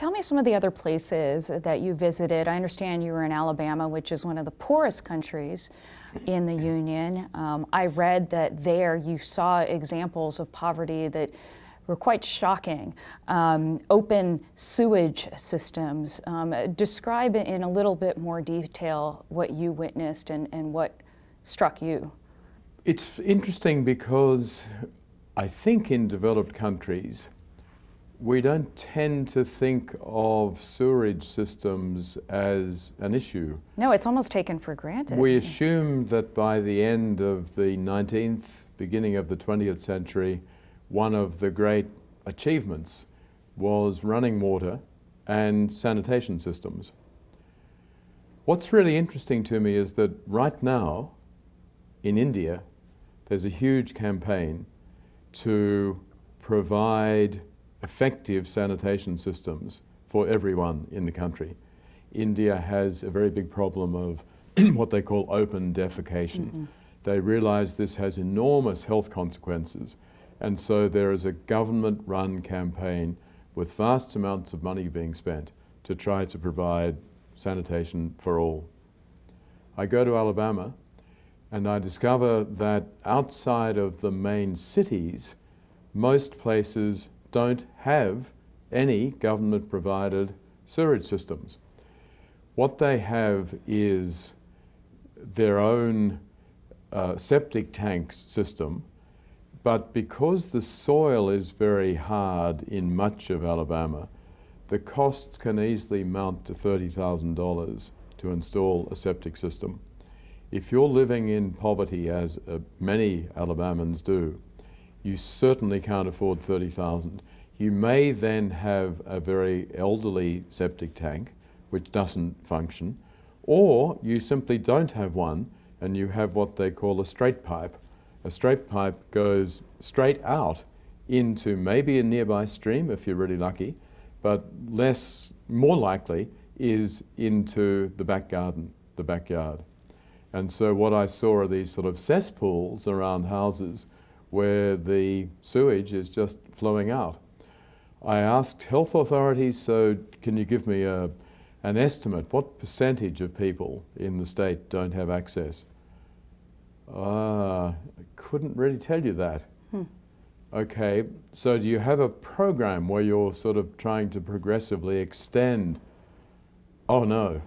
Tell me some of the other places that you visited. I understand you were in Alabama, which is one of the poorest countries in the Union. I read that there you saw examples of poverty that were quite shocking. Open sewage systems. Describe in a little bit more detail what you witnessed and what struck you. It's interesting because I think in developed countries, we don't tend to think of sewerage systems as an issue. No, it's almost taken for granted. We assumed that by the end of the 19th, beginning of the 20th century, one of the great achievements was running water and sanitation systems. What's really interesting to me is that right now, in India, there's a huge campaign to provide effective sanitation systems for everyone in the country. India has a very big problem of what they call open defecation. They realize this has enormous health consequences, and so there is a government-run campaign with vast amounts of money being spent to try to provide sanitation for all. I go to Alabama and I discover that outside of the main cities, most places don't have any government-provided sewage systems. What they have is their own septic tank system, but because the soil is very hard in much of Alabama, the costs can easily mount to $30,000 to install a septic system. If you're living in poverty, as many Alabamans do, you certainly can't afford $30,000. You may then have a very elderly septic tank which doesn't function, or you simply don't have one and you have what they call a straight pipe. A straight pipe goes straight out into maybe a nearby stream if you're really lucky, but more likely is into the back garden, the backyard. And so what I saw are these sort of cesspools around houses where the sewage is just flowing out. I asked health authorities, so can you give me an estimate? What percentage of people in the state don't have access? I couldn't really tell you that. Okay, so do you have a program where you're sort of trying to progressively extend? Oh no,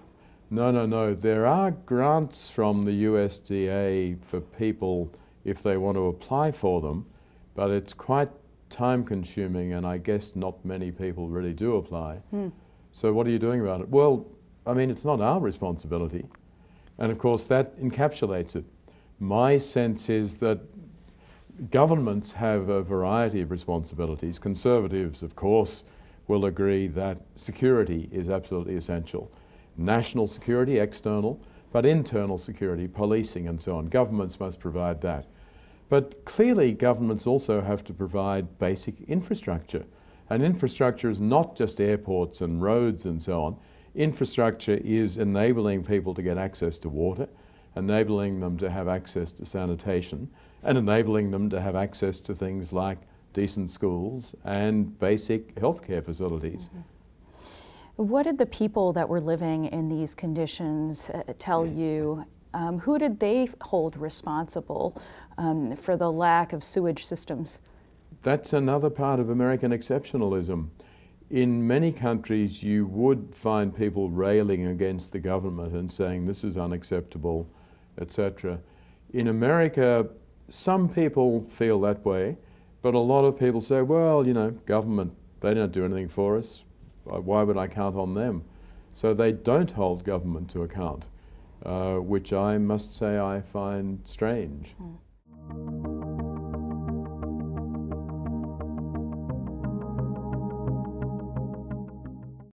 no, no, no. There are grants from the USDA for people if they want to apply for them, but it's quite time-consuming and I guess not many people really do apply. So what are you doing about it? Well, I mean, it's not our responsibility. And of course that encapsulates it. My sense is that governments have a variety of responsibilities. Conservatives, of course, will agree that security is absolutely essential. National security, external, but internal security, policing and so on. Governments must provide that. But clearly governments also have to provide basic infrastructure. And infrastructure is not just airports and roads and so on. Infrastructure is enabling people to get access to water, enabling them to have access to sanitation, and enabling them to have access to things like decent schools and basic healthcare facilities. What did the people that were living in these conditions tell you? Who did they hold responsible for the lack of sewage systems? That's another part of American exceptionalism. In many countries, you would find people railing against the government and saying this is unacceptable, etc. In America, some people feel that way, but a lot of people say, well, you know, government, they don't do anything for us. Why would I count on them? So they don't hold government to account, which I must say I find strange.